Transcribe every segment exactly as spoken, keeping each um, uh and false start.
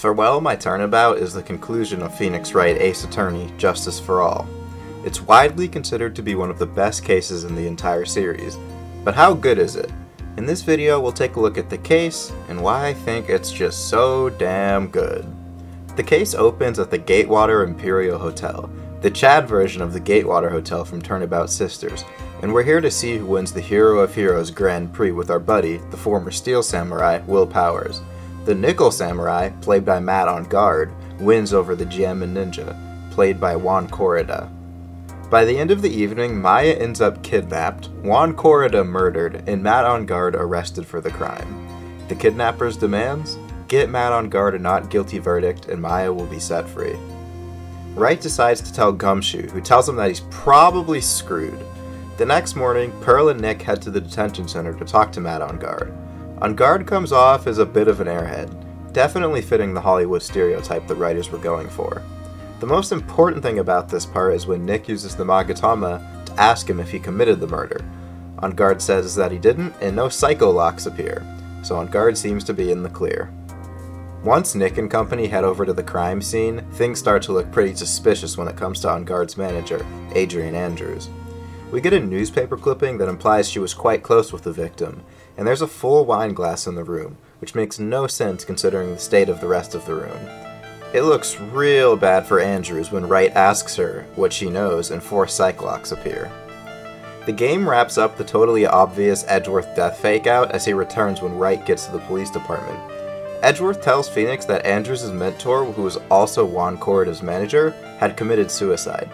Farewell, My Turnabout is the conclusion of Phoenix Wright Ace Attorney, Justice for All. It's widely considered to be one of the best cases in the entire series, but how good is it? In this video, we'll take a look at the case and why I think it's just so damn good. The case opens at the Gatewater Imperial Hotel, the Chad version of the Gatewater Hotel from Turnabout Sisters, and we're here to see who wins the Hero of Heroes Grand Prix with our buddy, the former Steel Samurai, Will Powers. The Nickel Samurai, played by Matt Engarde, wins over the Gemini Ninja, played by Juan Corrida. By the end of the evening, Maya ends up kidnapped, Juan Corrida murdered, and Matt Engarde arrested for the crime. The kidnappers' demands? Get Matt Engarde a not guilty verdict and Maya will be set free. Wright decides to tell Gumshoe, who tells him that he's probably screwed. The next morning, Pearl and Nick head to the detention center to talk to Matt Engarde. Engarde comes off as a bit of an airhead, definitely fitting the Hollywood stereotype the writers were going for. The most important thing about this part is when Nick uses the Magatama to ask him if he committed the murder. Engarde says that he didn't, and no Psyche-Locks appear, so Engarde seems to be in the clear. Once Nick and company head over to the crime scene, things start to look pretty suspicious when it comes to Engarde's manager, Adrian Andrews. We get a newspaper clipping that implies she was quite close with the victim, and there's a full wine glass in the room, which makes no sense considering the state of the rest of the room. It looks real bad for Andrews when Wright asks her what she knows and four Psyche-Locks appear. The game wraps up the totally obvious Edgeworth death fakeout as he returns when Wright gets to the police department. Edgeworth tells Phoenix that Andrews' mentor, who was also Juan Corrida's manager, had committed suicide.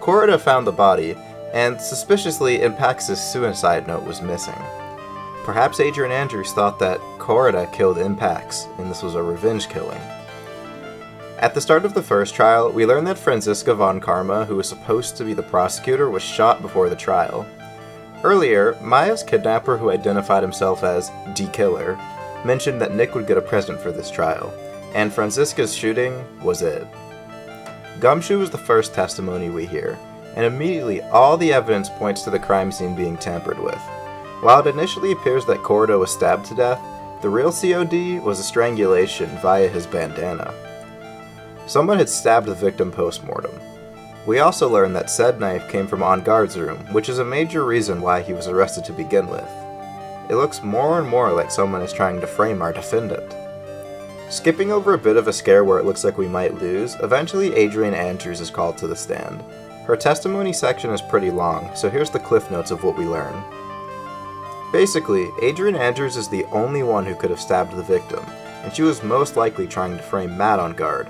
Corrida found the body, and suspiciously Inpax's suicide note was missing. Perhaps Adrian Andrews thought that Corrida killed Inpax, and this was a revenge killing. At the start of the first trial, we learn that Franziska von Karma, who was supposed to be the prosecutor, was shot before the trial. Earlier, Maya's kidnapper, who identified himself as De Killer, mentioned that Nick would get a present for this trial, and Franziska's shooting was it. Gumshoe is the first testimony we hear, and immediately all the evidence points to the crime scene being tampered with. While it initially appears that Corrida was stabbed to death, the real C O D was a strangulation via his bandana. Someone had stabbed the victim post-mortem. We also learn that said knife came from Engarde's room, which is a major reason why he was arrested to begin with. It looks more and more like someone is trying to frame our defendant. Skipping over a bit of a scare where it looks like we might lose, eventually Adrian Andrews is called to the stand. Her testimony section is pretty long, so here's the cliff notes of what we learn. Basically, Adrian Andrews is the only one who could have stabbed the victim, and she was most likely trying to frame Matt Engarde.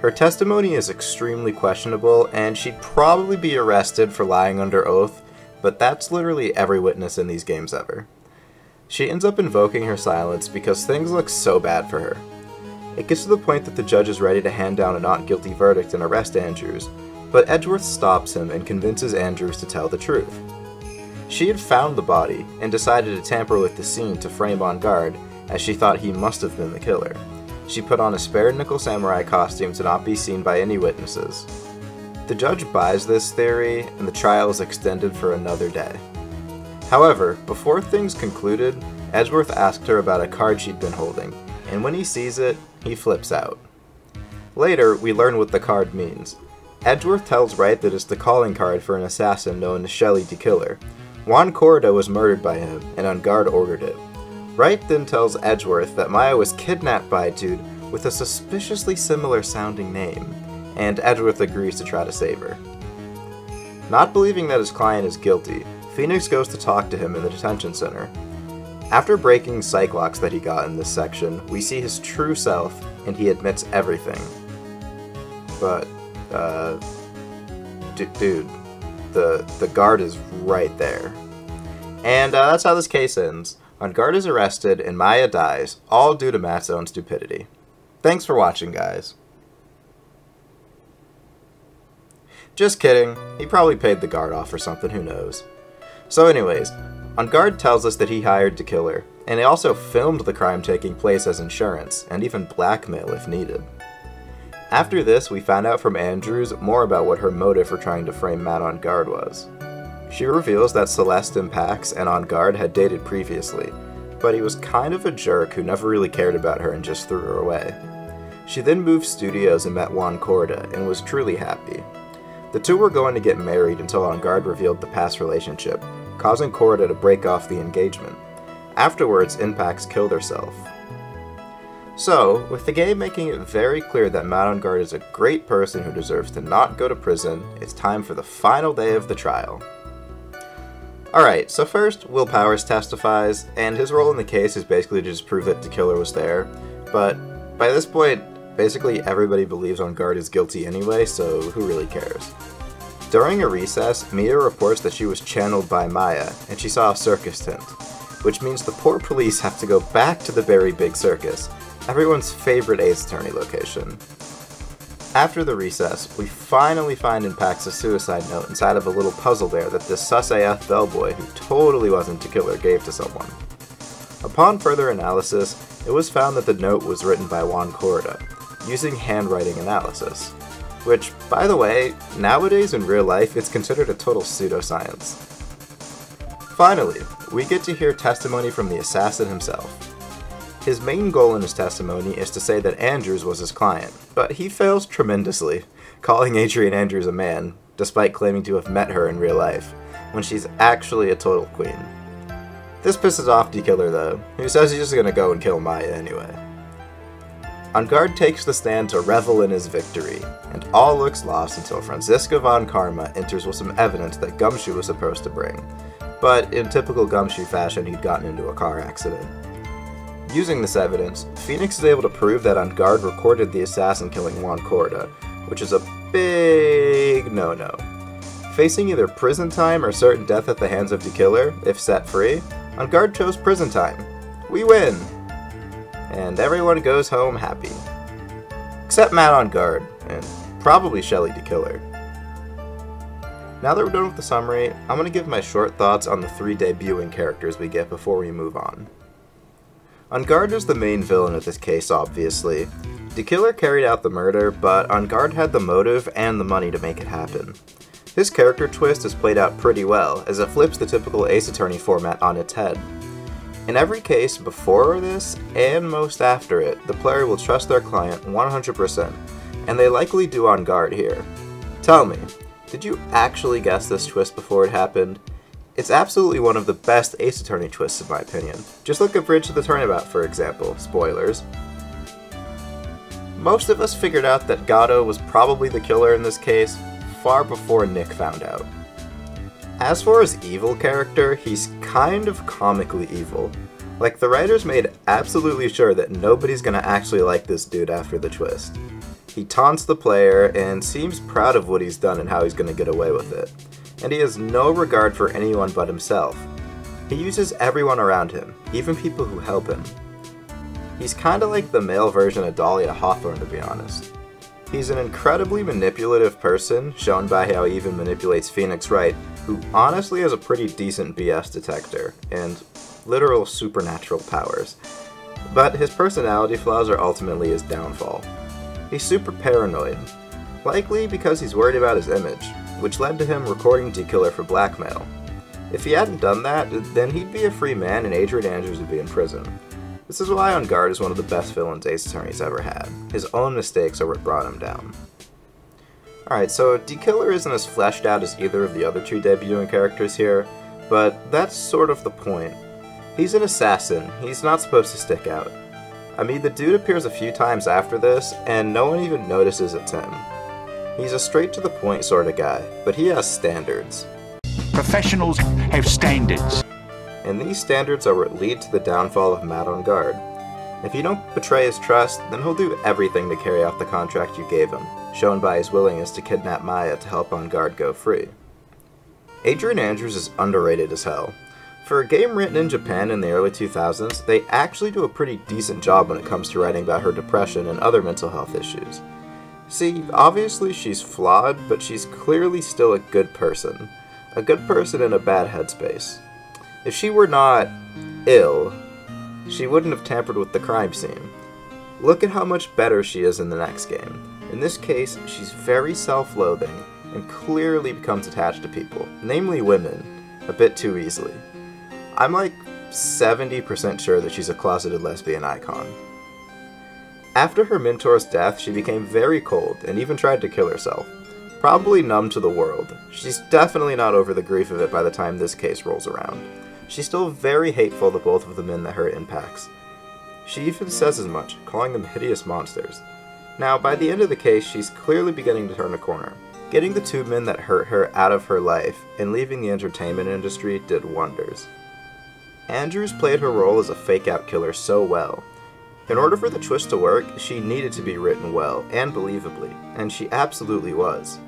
Her testimony is extremely questionable, and she'd probably be arrested for lying under oath, but that's literally every witness in these games ever. She ends up invoking her silence because things look so bad for her. It gets to the point that the judge is ready to hand down a not guilty verdict and arrest Andrews, but Edgeworth stops him and convinces Andrews to tell the truth. She had found the body and decided to tamper with the scene to frame Engarde, as she thought he must have been the killer. She put on a spare Nickel Samurai costume to not be seen by any witnesses. The judge buys this theory, and the trial is extended for another day. However, before things concluded, Edgeworth asked her about a card she'd been holding, and when he sees it, he flips out. Later, we learn what the card means. Edgeworth tells Wright that it's the calling card for an assassin known as Shelly de Killer. Juan Corrida was murdered by him, and Engarde ordered it. Wright then tells Edgeworth that Maya was kidnapped by a dude with a suspiciously similar sounding name, and Edgeworth agrees to try to save her. Not believing that his client is guilty, Phoenix goes to talk to him in the detention center. After breaking Psyche-Locks that he got in this section, we see his true self, and he admits everything. But, uh, dude, the, the guard is right there. And uh, that's how this case ends. Engarde is arrested, and Maya dies, all due to Matt's own stupidity. Thanks for watching, guys. Just kidding, he probably paid the guard off or something, who knows. So anyways, Engarde tells us that he hired the killer, and he also filmed the crime taking place as insurance, and even blackmail if needed. After this, we found out from Andrews more about what her motive for trying to frame Matt Engarde was. She reveals that Celeste Inpax and Engarde had dated previously, but he was kind of a jerk who never really cared about her and just threw her away. She then moved studios and met Juan Corrida, and was truly happy. The two were going to get married until Engarde revealed the past relationship, causing Corrida to break off the engagement. Afterwards, Inpax killed herself. So, with the game making it very clear that Matt Engarde is a great person who deserves to not go to prison, it's time for the final day of the trial. Alright, so first, Will Powers testifies, and his role in the case is basically to just prove that the killer was there, but by this point, basically everybody believes Engarde is guilty anyway, so who really cares? During a recess, Mia reports that she was channeled by Maya, and she saw a circus tent, which means the poor police have to go back to the Very Big Circus, everyone's favorite Ace Attorney location. After the recess, we finally find Inpax's suicide note inside of a little puzzle bear that this sus A F bellboy who totally wasn't the killer gave to someone. Upon further analysis, it was found that the note was written by Juan Corrida, using handwriting analysis. Which, by the way, nowadays in real life, it's considered a total pseudoscience. Finally, we get to hear testimony from the assassin himself. His main goal in his testimony is to say that Andrews was his client, but he fails tremendously, calling Adrian Andrews a man, despite claiming to have met her in real life, when she's actually a total queen. This pisses off the killer though, who says he's just gonna go and kill Maya anyway. Engarde takes the stand to revel in his victory, and all looks lost until Franziska von Karma enters with some evidence that Gumshoe was supposed to bring, but in typical Gumshoe fashion he'd gotten into a car accident. Using this evidence, Phoenix is able to prove that Engarde recorded the assassin killing Juan Corrida, which is a big no-no. Facing either prison time or certain death at the hands of the killer, if set free, Engarde chose prison time. We win! And everyone goes home happy. Except Matt Engarde, and probably Shelly de Killer. Now that we're done with the summary, I'm going to give my short thoughts on the three debuting characters we get before we move on. Engarde is the main villain of this case, obviously. De Killer carried out the murder, but Engarde had the motive and the money to make it happen. His character twist is played out pretty well, as it flips the typical Ace Attorney format on its head. In every case before this, and most after it, the player will trust their client one hundred percent, and they likely do Engarde here. Tell me, did you actually guess this twist before it happened? It's absolutely one of the best Ace Attorney twists in my opinion. Just look at Bridge to the Turnabout for example, spoilers. Most of us figured out that Gato was probably the killer in this case, far before Nick found out. As for his evil character, he's kind of comically evil. Like, the writers made absolutely sure that nobody's gonna actually like this dude after the twist. He taunts the player and seems proud of what he's done and how he's gonna get away with it. And he has no regard for anyone but himself. He uses everyone around him, even people who help him. He's kinda like the male version of Dahlia Hawthorne, to be honest. He's an incredibly manipulative person, shown by how he even manipulates Phoenix Wright, who honestly has a pretty decent B S detector, and literal supernatural powers. But his personality flaws are ultimately his downfall. He's super paranoid, likely because he's worried about his image, which led to him recording De Killer for blackmail. If he hadn't done that, then he'd be a free man and Adrian Andrews would be in prison. This is why Engarde is one of the best villains Ace Attorney's ever had. His own mistakes are what brought him down. Alright, so De Killer isn't as fleshed out as either of the other two debuting characters here, but that's sort of the point. He's an assassin, he's not supposed to stick out. I mean, the dude appears a few times after this, and no one even notices it's him. He's a straight to the point sort of guy, but he has standards. Professionals have standards. And these standards are what lead to the downfall of Matt Engarde. If you don't betray his trust, then he'll do everything to carry out the contract you gave him, shown by his willingness to kidnap Maya to help Engarde go free. Adrian Andrews is underrated as hell. For a game written in Japan in the early two thousands, they actually do a pretty decent job when it comes to writing about her depression and other mental health issues. See, obviously she's flawed, but she's clearly still a good person. A good person in a bad headspace. If she were not ill, she wouldn't have tampered with the crime scene. Look at how much better she is in the next game. In this case, she's very self-loathing and clearly becomes attached to people, namely women, a bit too easily. I'm like seventy percent sure that she's a closeted lesbian icon. After her mentor's death, she became very cold and even tried to kill herself. Probably numb to the world, she's definitely not over the grief of it by the time this case rolls around. She's still very hateful to both of the men that hurt Inpax. She even says as much, calling them hideous monsters. Now, by the end of the case, she's clearly beginning to turn a corner. Getting the two men that hurt her out of her life and leaving the entertainment industry did wonders. Andrews played her role as a fake-out killer so well. In order for the twist to work, she needed to be written well and believably, and she absolutely was.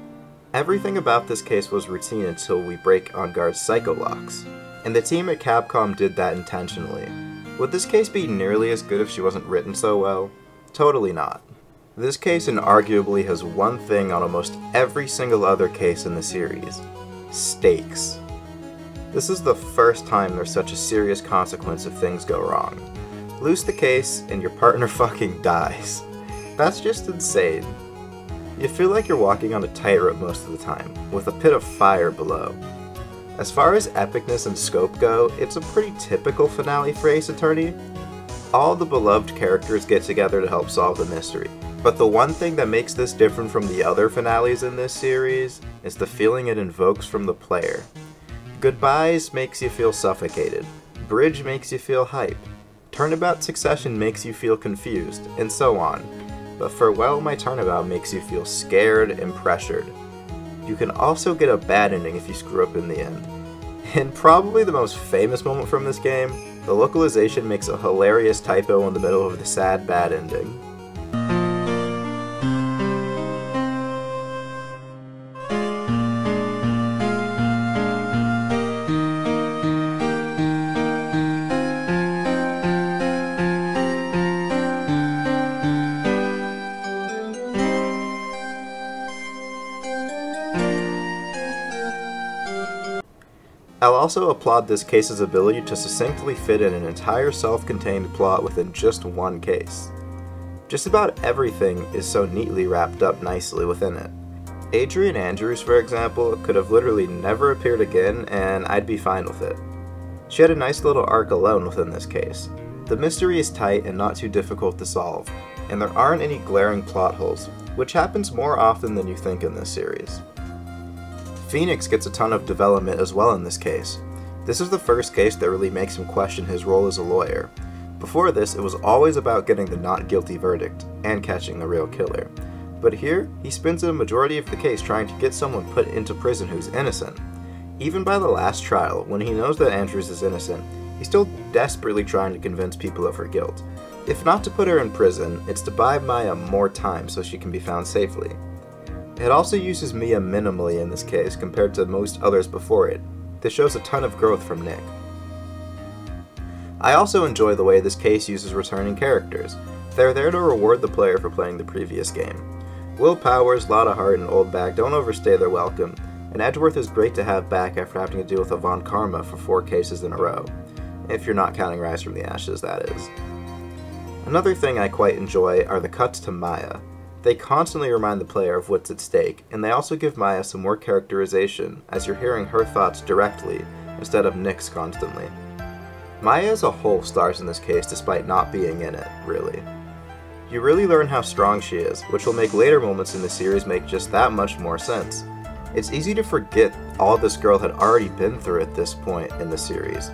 Everything about this case was routine until we break Engarde's Psyche-Locks, and the team at Capcom did that intentionally. Would this case be nearly as good if she wasn't written so well? Totally not. This case inarguably has one thing on almost every single other case in the series. Stakes. This is the first time there's such a serious consequence if things go wrong. Lose the case and your partner fucking dies. That's just insane. You feel like you're walking on a tightrope most of the time, with a pit of fire below. As far as epicness and scope go, it's a pretty typical finale for Ace Attorney. All the beloved characters get together to help solve the mystery, but the one thing that makes this different from the other finales in this series is the feeling it invokes from the player. Goodbyes makes you feel suffocated, Bridge makes you feel hype, Turnabout Succession makes you feel confused, and so on. But Farewell, My Turnabout makes you feel scared and pressured. You can also get a bad ending if you screw up in the end. And probably the most famous moment from this game, the localization makes a hilarious typo in the middle of the sad bad ending. I'll also applaud this case's ability to succinctly fit in an entire self-contained plot within just one case. Just about everything is so neatly wrapped up nicely within it. Adrian Andrews, for example, could have literally never appeared again and I'd be fine with it. She had a nice little arc alone within this case. The mystery is tight and not too difficult to solve, and there aren't any glaring plot holes, which happens more often than you think in this series. Phoenix gets a ton of development as well in this case. This is the first case that really makes him question his role as a lawyer. Before this, it was always about getting the not guilty verdict and catching the real killer. But here, he spends a majority of the case trying to get someone put into prison who's innocent. Even by the last trial, when he knows that Andrews is innocent, he's still desperately trying to convince people of her guilt. If not to put her in prison, it's to buy Maya more time so she can be found safely. It also uses Mia minimally in this case compared to most others before it. This shows a ton of growth from Nick. I also enjoy the way this case uses returning characters. They're there to reward the player for playing the previous game. Will Powers, Lotta Hart, and Old Bag don't overstay their welcome, and Edgeworth is great to have back after having to deal with a Von Karma for four cases in a row. If you're not counting Rise from the Ashes, that is. Another thing I quite enjoy are the cuts to Maya. They constantly remind the player of what's at stake, and they also give Maya some more characterization, as you're hearing her thoughts directly, instead of Nick's constantly. Maya as a whole stars in this case despite not being in it, really. You really learn how strong she is, which will make later moments in the series make just that much more sense. It's easy to forget all this girl had already been through at this point in the series.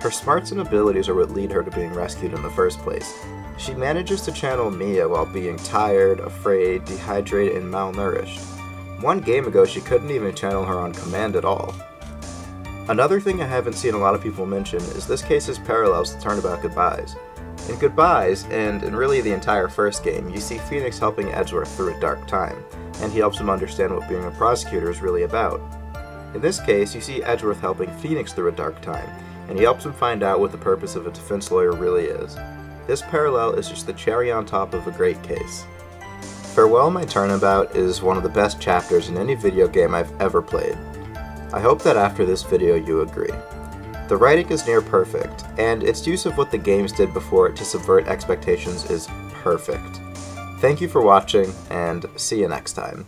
Her smarts and abilities are what lead her to being rescued in the first place. She manages to channel Mia while being tired, afraid, dehydrated, and malnourished. One game ago, she couldn't even channel her on command at all. Another thing I haven't seen a lot of people mention is this case's parallels to Turnabout Goodbyes. In Goodbyes, and in really the entire first game, you see Phoenix helping Edgeworth through a dark time, and he helps him understand what being a prosecutor is really about. In this case, you see Edgeworth helping Phoenix through a dark time, and he helps him find out what the purpose of a defense lawyer really is. This parallel is just the cherry on top of a great case. Farewell, My Turnabout is one of the best chapters in any video game I've ever played. I hope that after this video you agree. The writing is near perfect, and its use of what the games did before it to subvert expectations is perfect. Thank you for watching, and see you next time.